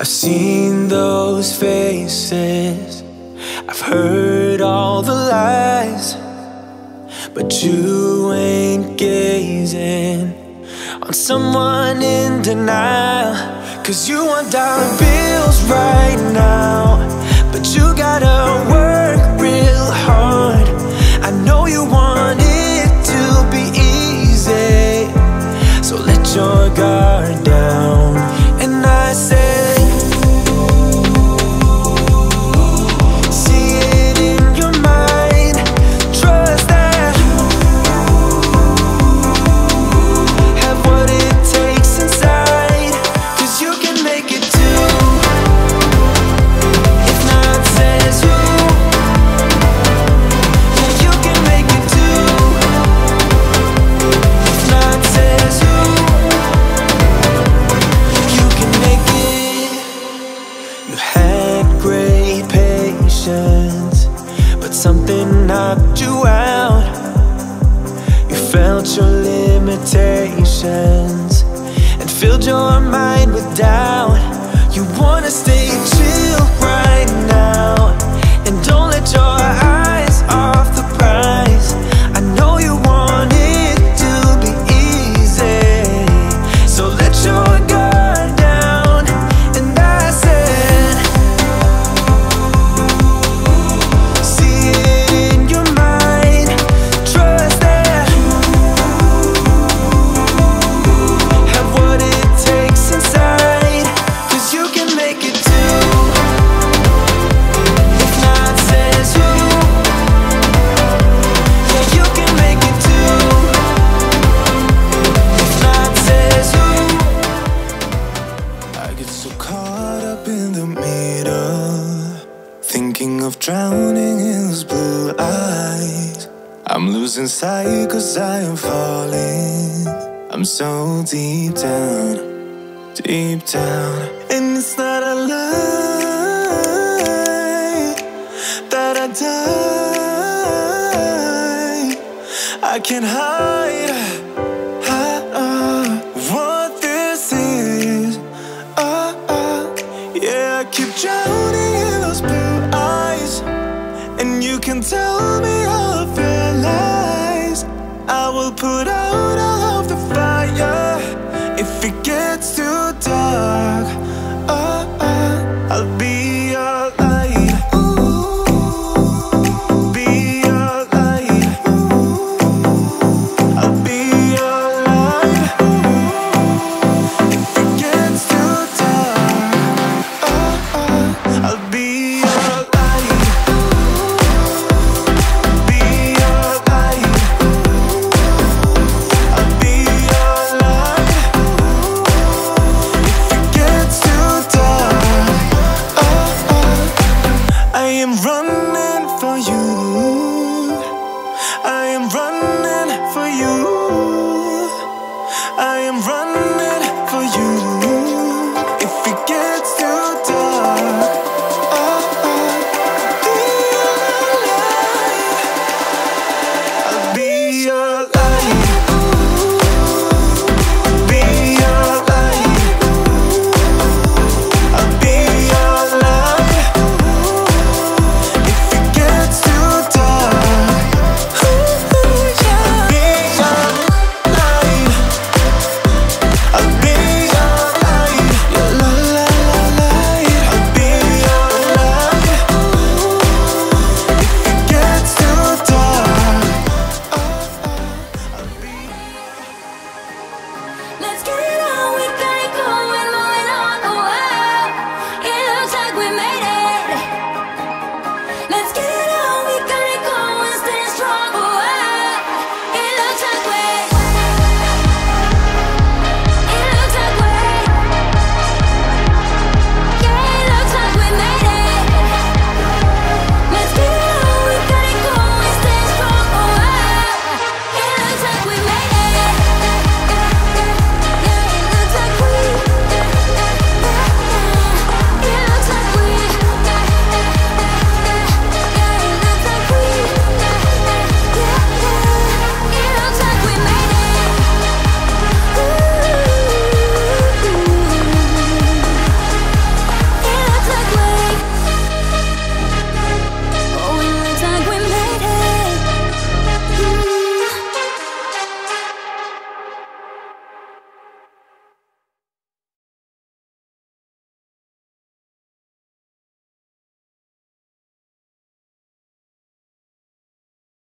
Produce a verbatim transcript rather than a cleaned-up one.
I've seen those faces, I've heard all the lies, but you ain't gazing on someone in denial. Cause you want dollar bills right now, but you gotta work real hard. I know you want it to be easy, so let your guard down. And I say, but something knocked you out. You felt your limitations and filled your mind with doubt. You wanna stay chill right now and don't let your eyes off the prize. I know you want it to be easy, so let your guard of drowning in those blue eyes. I'm losing sight cause I am falling. I'm so deep down, deep down. And it's not a lie that I die. I can't hide, hide uh, what this is. uh, uh, Yeah, I keep drowning in those blue eyes. And you can tell me all of your lies. I will put up